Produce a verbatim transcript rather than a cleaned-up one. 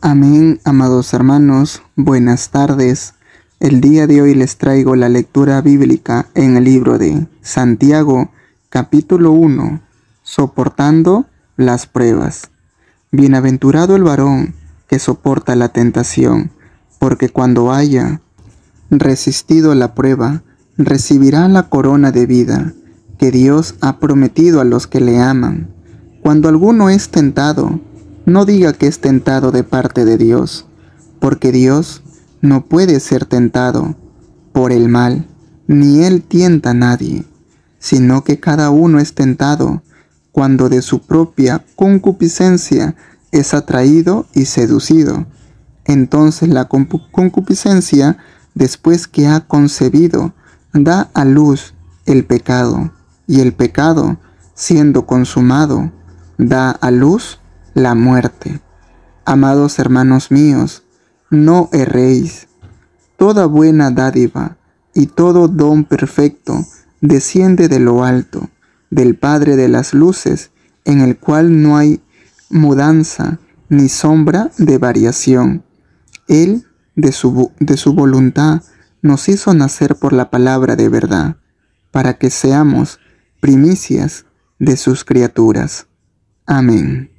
Amén, amados hermanos, buenas tardes. El día de hoy les traigo la lectura bíblica en el libro de Santiago, capítulo uno, soportando las pruebas. Bienaventurado el varón que soporta la tentación, porque cuando haya resistido la prueba, recibirá la corona de vida que Dios ha prometido a los que le aman. Cuando alguno es tentado, no diga que es tentado de parte de Dios, porque Dios no puede ser tentado por el mal, ni Él tienta a nadie, sino que cada uno es tentado cuando de su propia concupiscencia es atraído y seducido. Entonces la concupiscencia, después que ha concebido, da a luz el pecado, y el pecado, siendo consumado, da a luz la muerte. Amados hermanos míos, no erréis. Toda buena dádiva y todo don perfecto desciende de lo alto, del Padre de las luces, en el cual no hay mudanza ni sombra de variación. Él, de su, de su voluntad, nos hizo nacer por la palabra de verdad, para que seamos primicias de sus criaturas. Amén.